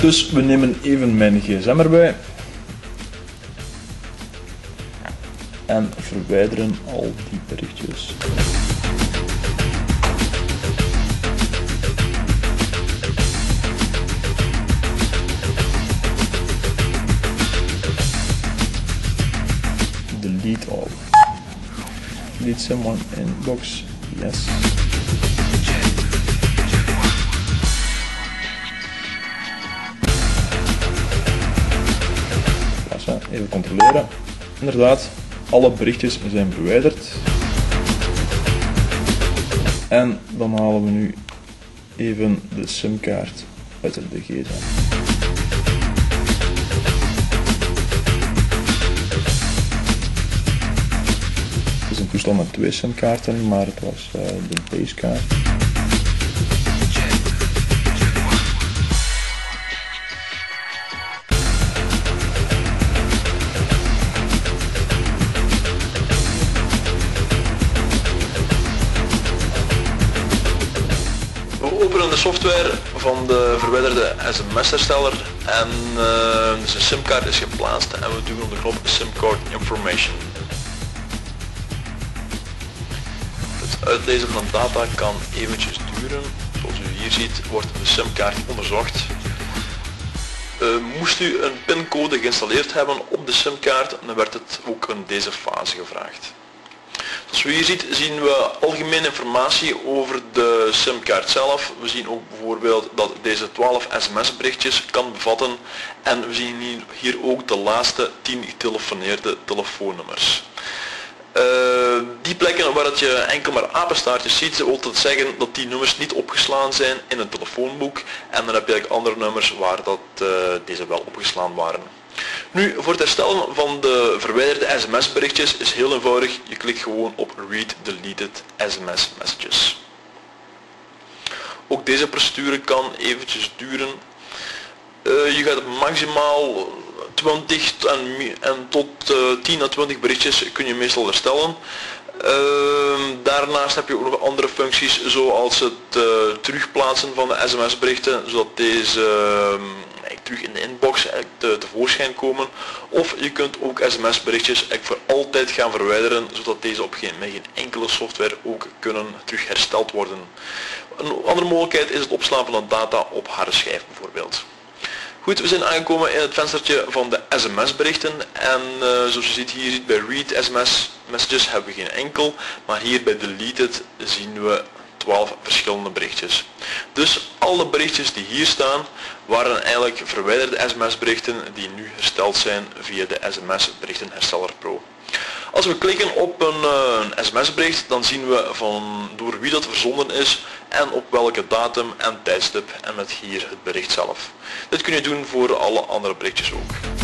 Dus we nemen even mijn gsm erbij. En verwijderen al die berichtjes. Delete all. Delete someone inbox. Yes. Even controleren. Inderdaad, alle berichtjes zijn verwijderd. En dan halen we nu even de simkaart uit de GEDA. Het is een toestel met 2 simkaarten, maar het was de basekaart. We openen de software van de verwijderde SMS-hersteller en dus de simkaart is geplaatst en we duwen op de knop SIM-card information. Het uitlezen van data kan eventjes duren. Zoals u hier ziet wordt de simkaart onderzocht. Moest u een pincode geïnstalleerd hebben op de simkaart, dan werd het ook in deze fase gevraagd. Zoals u hier ziet, zien we algemene informatie over de simkaart zelf. We zien ook bijvoorbeeld dat deze 12 sms-berichtjes kan bevatten. En we zien hier ook de laatste 10 getelefoneerde telefoonnummers. Die plekken waar dat je enkel maar apenstaartjes ziet, wil dat zeggen dat die nummers niet opgeslaan zijn in het telefoonboek. En dan heb je eigenlijk andere nummers waar dat, deze wel opgeslaan waren. Nu, voor het herstellen van de verwijderde sms-berichtjes is heel eenvoudig. Je klikt gewoon op Read Deleted SMS Messages. Ook deze procedure kan eventjes duren. Je gaat maximaal 20 en tot 10 à 20 berichtjes kun je meestal herstellen. Daarnaast heb je ook nog andere functies zoals het terugplaatsen van de sms-berichten, zodat deze terug in de inbox tevoorschijn komen. Of je kunt ook sms-berichtjes voor altijd gaan verwijderen, zodat deze op geen enkele software ook kunnen terug hersteld worden. Een andere mogelijkheid is het opslaan van de data op harde schijf bijvoorbeeld. Goed, we zijn aangekomen in het venstertje van de sms-berichten en zoals je ziet hier ziet bij Read SMS Messages hebben we geen enkel, maar hier bij Deleted zien we 12 verschillende berichtjes. Dus alle berichtjes die hier staan waren eigenlijk verwijderde sms-berichten die nu hersteld zijn via de sms-berichtenhersteller Pro. Als we klikken op een sms-bericht dan zien we door wie dat verzonden is en op welke datum en tijdstip en met hier het bericht zelf. Dit kun je doen voor alle andere berichtjes ook.